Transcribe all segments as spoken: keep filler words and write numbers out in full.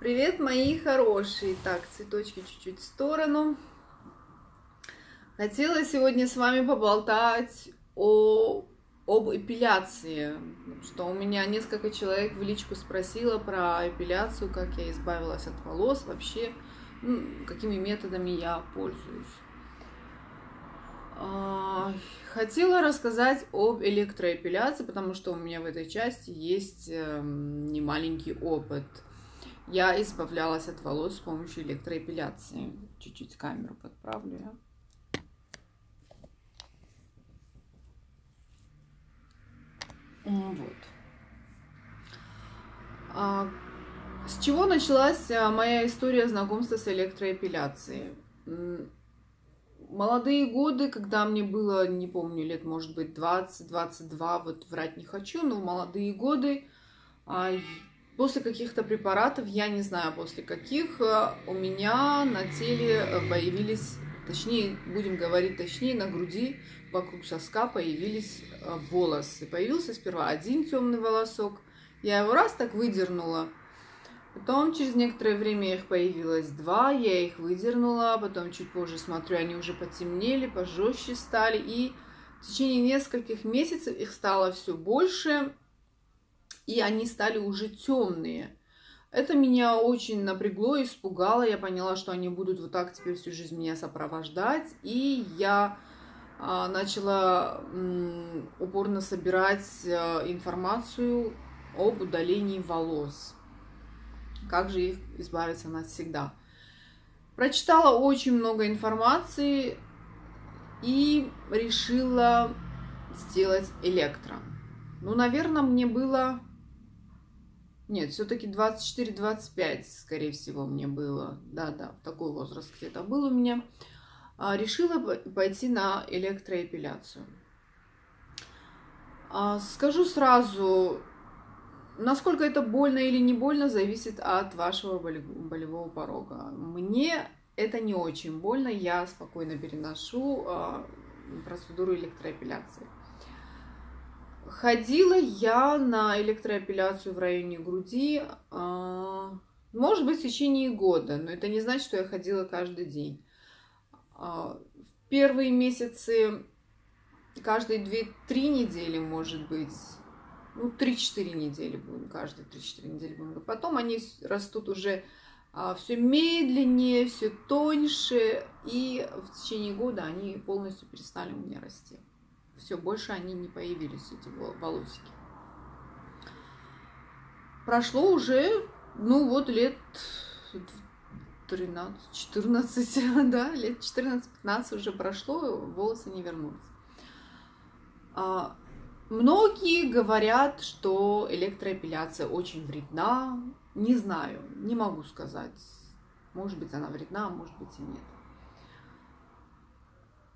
Привет, мои хорошие! Так, цветочки чуть-чуть в сторону. Хотела сегодня с вами поболтать о, об эпиляции, что у меня несколько человек в личку спросило про эпиляцию, как я избавилась от волос, вообще, ну, какими методами я пользуюсь. Хотела рассказать об электроэпиляции, потому что у меня в этой части есть немаленький опыт. Я избавлялась от волос с помощью электроэпиляции. Чуть-чуть камеру подправлю я. Вот. А с чего началась моя история знакомства с электроэпиляцией? Молодые годы, когда мне было, не помню, лет, может быть, двадцать-двадцать два, вот врать не хочу, но в молодые годы, после каких-то препаратов, я не знаю после каких, у меня на теле появились, точнее, будем говорить точнее, на груди, вокруг соска появились волосы. Появился сперва один темный волосок, я его раз так выдернула. Потом через некоторое время их появилось два, я их выдернула, потом чуть позже смотрю, они уже потемнели, пожестче стали, и в течение нескольких месяцев их стало все больше, и они стали уже темные. Это меня очень напрягло, испугало, я поняла, что они будут вот так теперь всю жизнь меня сопровождать, и я начала упорно собирать информацию об удалении волос. Как же их избавиться навсегда? Прочитала очень много информации и решила сделать электро. Ну, наверное, мне было... Нет, все-таки двадцать четыре — двадцать пять, скорее всего, мне было. Да-да, такой возраст где-то был у меня. Решила пойти на электроэпиляцию. Скажу сразу... Насколько это больно или не больно, зависит от вашего болевого порога. Мне это не очень больно, я спокойно переношу процедуру электроэпиляции. Ходила я на электроэпиляцию в районе груди, может быть, в течение года, но это не значит, что я ходила каждый день. В первые месяцы, каждые две-три недели, может быть, ну, три-четыре недели будем, каждые три-четыре недели будем. Потом они растут уже а, все медленнее, все тоньше, и в течение года они полностью перестали у меня расти. Все больше они не появились, эти волосики. Прошло уже, ну вот, лет тринадцать-четырнадцать, да, лет четырнадцать-пятнадцать уже прошло, волосы не вернулись. А, Многие говорят, что электроэпиляция очень вредна. Не знаю, не могу сказать. Может быть, она вредна, а может быть и нет.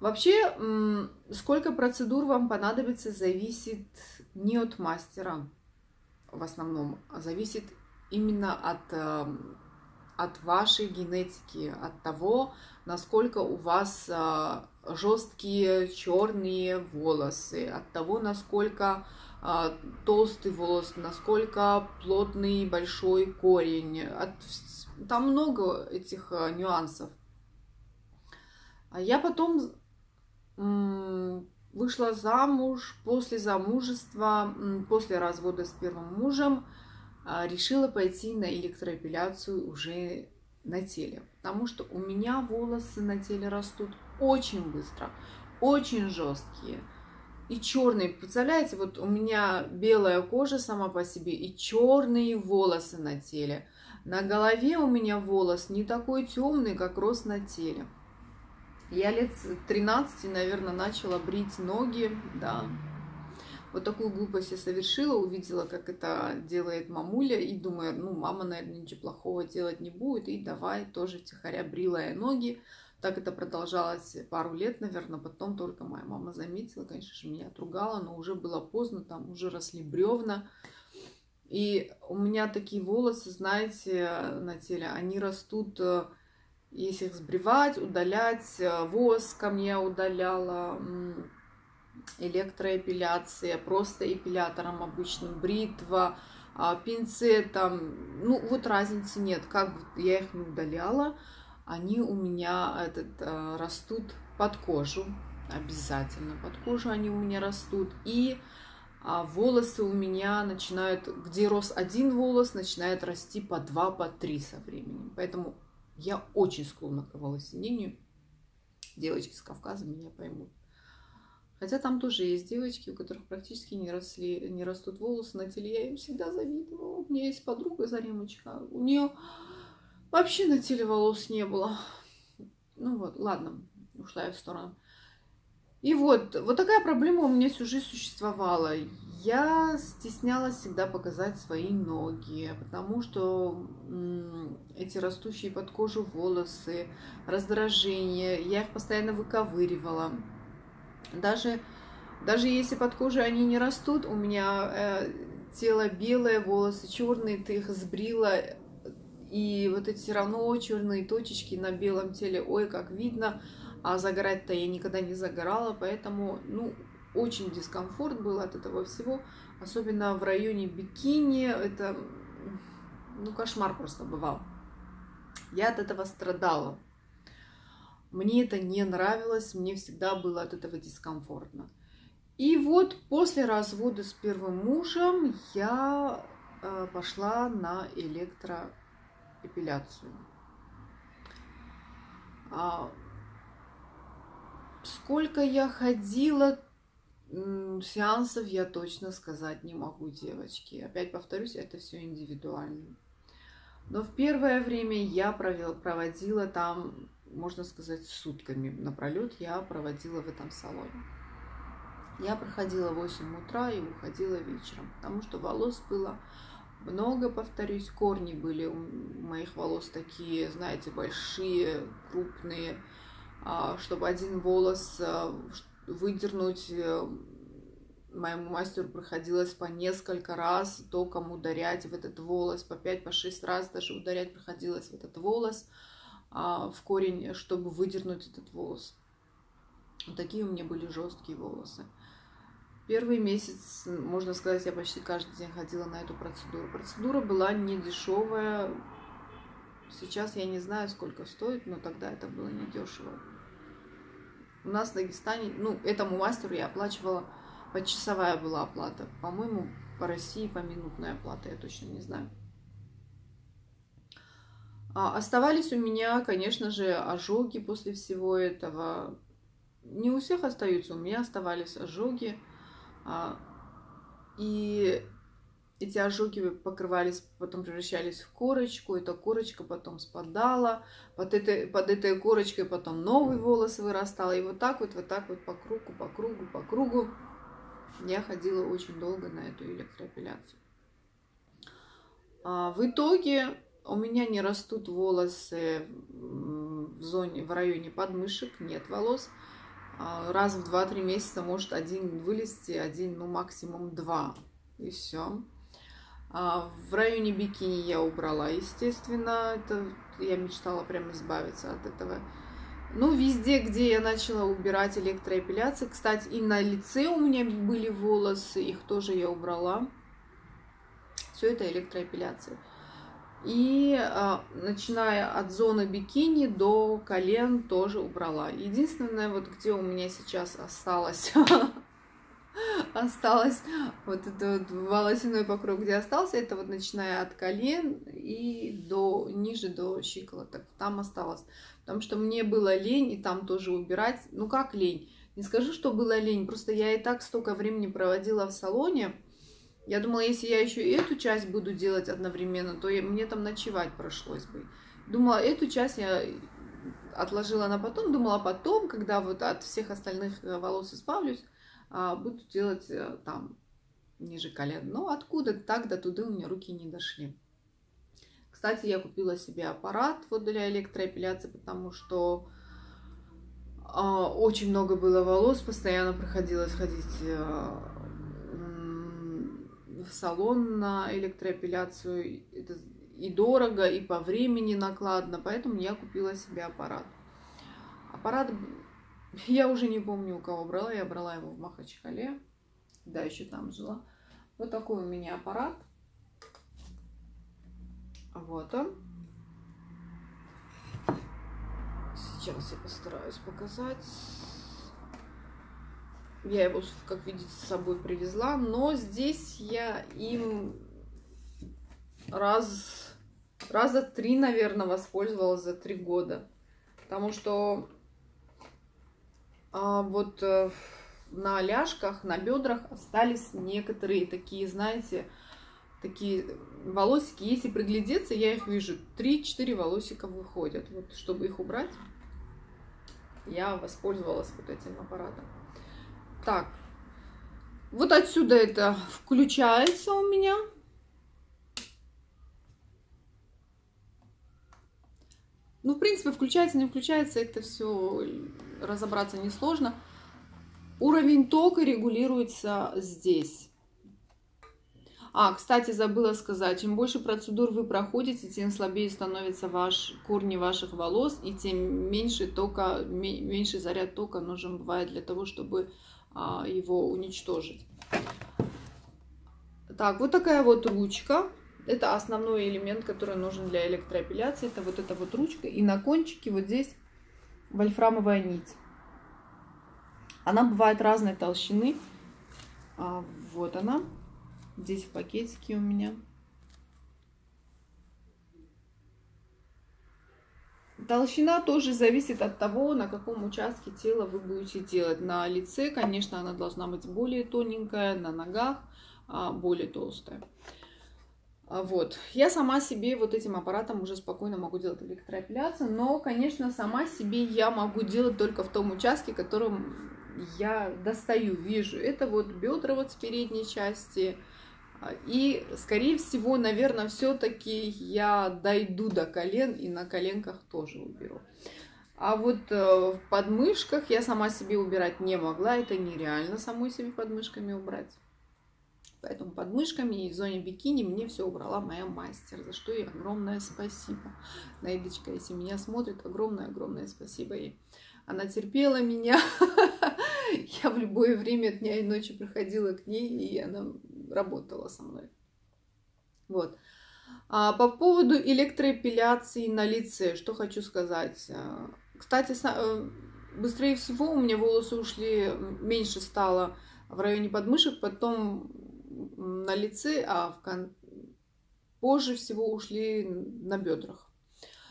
Вообще, сколько процедур вам понадобится, зависит не от мастера в основном, а зависит именно от, от вашей генетики, от того, насколько у вас... жесткие черные волосы, от того, насколько э, толстый волос, насколько плотный большой корень. От... Там много этих э, нюансов. Я потом э, вышла замуж, после замужества, э, после развода с первым мужем, э, решила пойти на электроэпиляцию уже на теле, потому что у меня волосы на теле растут очень быстро, очень жесткие и черные. Представляете, вот у меня белая кожа сама по себе и черные волосы на теле. На голове у меня волос не такой темный, как рос на теле. Я лет тринадцати, наверное, начала брить ноги, да. Вот такую глупость я совершила, увидела, как это делает мамуля, и думаю, ну, мама, наверное, ничего плохого делать не будет, и давай тоже втихаря брила я ноги. Так это продолжалось пару лет, наверное, потом только моя мама заметила, конечно же, меня отругала, но уже было поздно, там уже росли бревна. И у меня такие волосы, знаете, на теле, они растут, если их сбривать, удалять, воском я удаляла, электроэпиляция, просто эпилятором обычным, бритва, пинцетом. Ну, вот разницы нет. Как бы я их не удаляла, они у меня этот, растут под кожу. Обязательно под кожу они у меня растут. И волосы у меня начинают, где рос один волос, начинает расти по два, по три со временем. Поэтому я очень склонна к волосинению. Девочки с Кавказа меня поймут. Хотя там тоже есть девочки, у которых практически не, росли, не растут волосы на теле. Я им всегда завидовала. У меня есть подруга Заремочка. У нее вообще на теле волос не было. Ну вот, ладно, ушла я в сторону. И вот, вот такая проблема у меня всю жизнь существовала. Я стеснялась всегда показать свои ноги, потому что эти растущие под кожу волосы, раздражение, я их постоянно выковыривала. Даже, даже если под кожей они не растут, у меня э, тело белое, волосы черные, ты их сбрила, и вот эти все равно черные точечки на белом теле, ой, как видно, а загорать-то я никогда не загорала, поэтому, ну, очень дискомфорт был от этого всего, особенно в районе бикини, это, ну, кошмар просто бывал. Я от этого страдала. Мне это не нравилось, мне всегда было от этого дискомфортно. И вот после развода с первым мужем я пошла на электроэпиляцию. Сколько я ходила, сеансов я точно сказать не могу, девочки. Опять повторюсь, это все индивидуально. Но в первое время я проводила там... можно сказать, сутками напролет я проводила в этом салоне. Я проходила в восемь утра и уходила вечером, потому что волос было много, повторюсь, корни были у моих волос такие, знаете, большие, крупные, чтобы один волос выдернуть. Моему мастеру приходилось по несколько раз током ударять в этот волос, по пять-шесть раз даже ударять приходилось в этот волос, в корень, чтобы выдернуть этот волос. Вот такие у меня были жесткие волосы. Первый месяц, можно сказать, я почти каждый день ходила на эту процедуру. Процедура была не дешевая. Сейчас я не знаю, сколько стоит, но тогда это было не дешево. У нас в Дагестане, ну, этому мастеру я оплачивала, почасовая была оплата. По-моему, по России поминутная оплата, я точно не знаю. Оставались у меня, конечно же, ожоги после всего этого. Не у всех остаются, у меня оставались ожоги. И эти ожоги покрывались, потом превращались в корочку. Эта корочка потом спадала. Под этой, под этой корочкой потом новый волос вырастал. И вот так вот, вот так вот по кругу, по кругу, по кругу. Я ходила очень долго на эту электроэпиляцию. В итоге... у меня не растут волосы в зоне, в районе подмышек, нет волос. Раз в два-три месяца может один вылезти, один, ну максимум два. И все. В районе бикини я убрала, естественно. Это я мечтала прям избавиться от этого. Ну, везде, где я начала убирать электроэпиляции. Кстати, и на лице у меня были волосы, их тоже я убрала. Все это электроэпиляция. И а, начиная от зоны бикини до колен тоже убрала. Единственное, вот где у меня сейчас осталось, осталось вот этот волосяной покров, где остался, это вот начиная от колен и до ниже до щиколоток. Там осталось. Потому что мне было лень и там тоже убирать. Ну как лень? Не скажу, что было лень. Просто я и так столько времени проводила в салоне. Я думала, если я еще и эту часть буду делать одновременно, то мне там ночевать пришлось бы. Думала, эту часть я отложила на потом. Думала, потом, когда вот от всех остальных волос избавлюсь, буду делать там ниже колен. Но откуда так до туда у меня руки не дошли. Кстати, я купила себе аппарат вот для электроэпиляции, потому что очень много было волос, постоянно приходилось ходить... в салон на электроэпиляцию, это и дорого, и по времени накладно, поэтому я купила себе аппарат. Аппарат я уже не помню, у кого брала, я брала его в Махачкале, да, еще там жила. Вот такой у меня аппарат, Вот он. Сейчас я постараюсь показать. Я его, как видите, с собой привезла, но здесь я им раз, раза три, наверное, воспользовалась за три года. Потому что а, вот на ляжках, на бедрах остались некоторые такие, знаете, такие волосики. Если приглядеться, я их вижу, три-четыре волосика выходят. Вот, чтобы их убрать, я воспользовалась вот этим аппаратом. Так, вот отсюда это включается у меня. Ну, в принципе, включается, не включается, это все разобраться несложно. Уровень тока регулируется здесь. А, кстати, забыла сказать, чем больше процедур вы проходите, тем слабее становятся ваш, корни ваших волос, и тем меньше тока, меньше заряд тока нужен бывает для того, чтобы а, его уничтожить. Так, вот такая вот ручка. Это основной элемент, который нужен для электроэпиляции. Это вот эта вот ручка. И на кончике вот здесь вольфрамовая нить. Она бывает разной толщины. А, вот она. Здесь в пакетике у меня. Толщина тоже зависит от того, на каком участке тела вы будете делать. На лице, конечно, она должна быть более тоненькая, на ногах более толстая. Вот. Я сама себе вот этим аппаратом уже спокойно могу делать электроэпиляцию, но, конечно, сама себе я могу делать только в том участке, которым я достаю, вижу. Это вот бедра вот с передней части. И, скорее всего, наверное, все-таки я дойду до колен и на коленках тоже уберу. А вот в подмышках я сама себе убирать не могла. Это нереально самой себе подмышками убрать. Поэтому подмышками и в зоне бикини мне все убрала моя мастер, за что ей огромное спасибо. Наидочка, если меня смотрит, огромное-огромное спасибо ей. Она терпела меня. Я в любое время дня и ночи приходила к ней, и она работала со мной. Вот. А по поводу электроэпиляции на лице, что хочу сказать. Кстати, быстрее всего у меня волосы ушли, меньше стало в районе подмышек, потом на лице, а в кон... позже всего ушли на бедрах,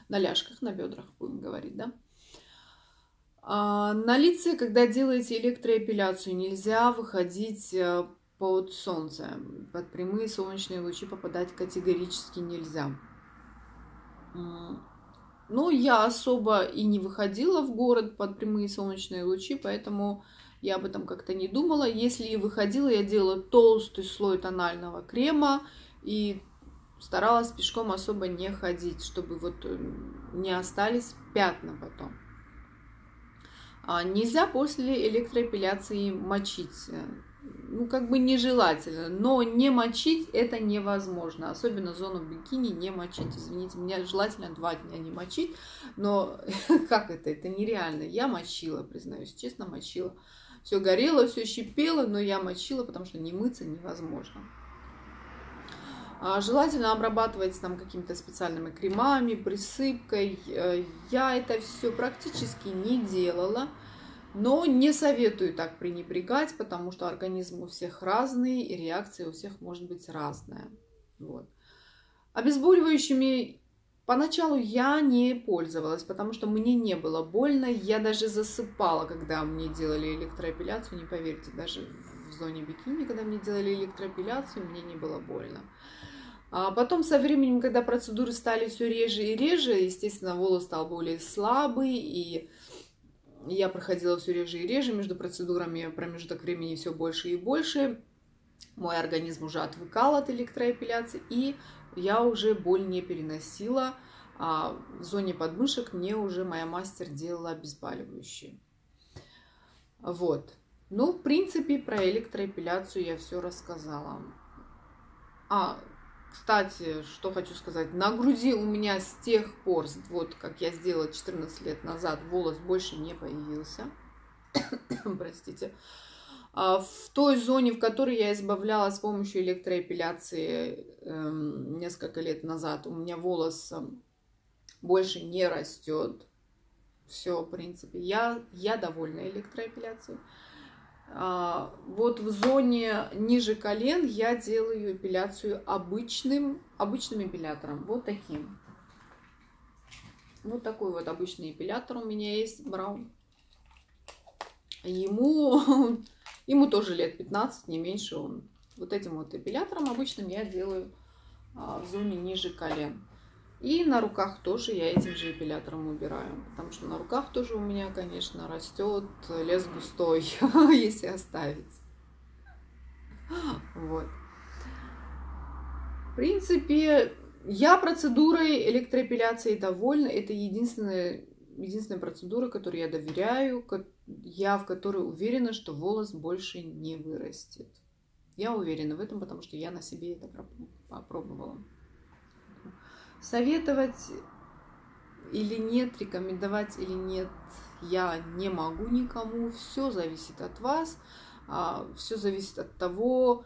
на ляжках, на бедрах, будем говорить, да. А на лице, когда делаете электроэпиляцию, нельзя выходить под солнце, под прямые солнечные лучи попадать категорически нельзя. Ну, я особо и не выходила в город под прямые солнечные лучи, поэтому я об этом как-то не думала. Если и выходила, я делала толстый слой тонального крема и старалась пешком особо не ходить, чтобы вот не остались пятна потом. А нельзя после электроэпиляции мочить. Ну, как бы нежелательно, но не мочить это невозможно. Особенно зону бикини не мочить. Извините, меня желательно два дня не мочить, но как это? Это нереально. Я мочила, признаюсь, честно, мочила. Все горело, все щипело, но я мочила, потому что не мыться невозможно. Желательно обрабатывать там какими-то специальными кремами, присыпкой. Я это все практически не делала, но не советую так пренебрегать, потому что организм у всех разный, и реакция у всех может быть разная. Вот. Обезболивающими поначалу я не пользовалась, потому что мне не было больно. Я даже засыпала, когда мне делали электроэпиляцию, не поверьте, даже в зоне бикини, когда мне делали электроэпиляцию, мне не было больно. А потом со временем, когда процедуры стали все реже и реже, естественно, волос стал более слабый, и я проходила все реже и реже, между процедурами промежуток времени все больше и больше. Мой организм уже отвыкал от электроэпиляции, и я уже боль не переносила. А в зоне подмышек мне уже моя мастер делала обезболивающие. Вот. Ну, в принципе, про электроэпиляцию я все рассказала. А... Кстати, что хочу сказать, на груди у меня с тех пор, вот как я сделала четырнадцать лет назад, волос больше не появился. Простите. В той зоне, в которой я избавлялась с помощью электроэпиляции несколько лет назад, у меня волос больше не растет. Все, в принципе, я, я довольна электроэпиляцией. Вот в зоне ниже колен я делаю эпиляцию обычным, обычным эпилятором, вот таким. Вот такой вот обычный эпилятор у меня есть, Браун. Ему... Ему тоже лет пятнадцать, не меньше он. Вот этим вот эпилятором обычным я делаю а, в зоне ниже колен. И на руках тоже я этим же эпилятором убираю. Потому что на руках тоже у меня, конечно, растет лес густой, если оставить. Вот. В принципе, я процедурой электроэпиляции довольна. Это единственная... Единственная процедура, которой я доверяю, я в которой уверена, что волос больше не вырастет. Я уверена в этом, потому что я на себе это попробовала. Советовать или нет, рекомендовать или нет, я не могу никому. Все зависит от вас, все зависит от того,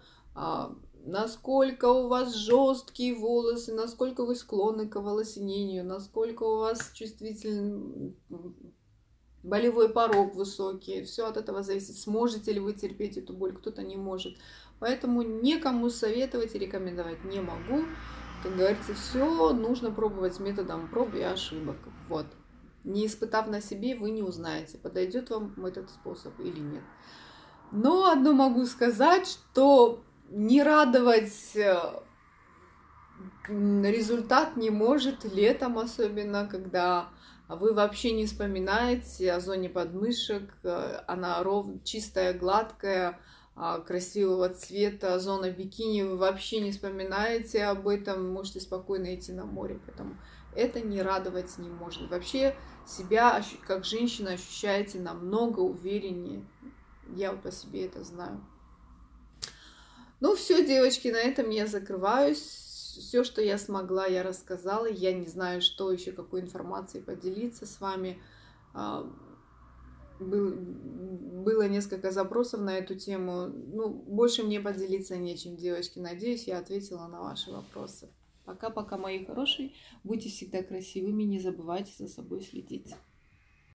насколько у вас жесткие волосы, насколько вы склонны к волосинению, насколько у вас чувствительный болевой порог высокий. Все от этого зависит. Сможете ли вы терпеть эту боль, кто-то не может. Поэтому никому советовать и рекомендовать не могу. Как говорится, все нужно пробовать методом проб и ошибок. Вот. Не испытав на себе, вы не узнаете, подойдет вам этот способ или нет. Но одно могу сказать, что... Не радовать результат не может летом, особенно когда вы вообще не вспоминаете о зоне подмышек, она ровная, чистая, гладкая, красивого цвета, зона бикини, вы вообще не вспоминаете об этом, можете спокойно идти на море, поэтому это не радовать не может. Вообще себя как женщина ощущаете намного увереннее, я вот по себе это знаю. Ну все, девочки, на этом я закрываюсь. Все, что я смогла, я рассказала. Я не знаю, что еще, какой информацией поделиться с вами. Было несколько запросов на эту тему. Ну, больше мне поделиться нечем, девочки. Надеюсь, я ответила на ваши вопросы. Пока-пока, мои хорошие. Будьте всегда красивыми, не забывайте за собой следить.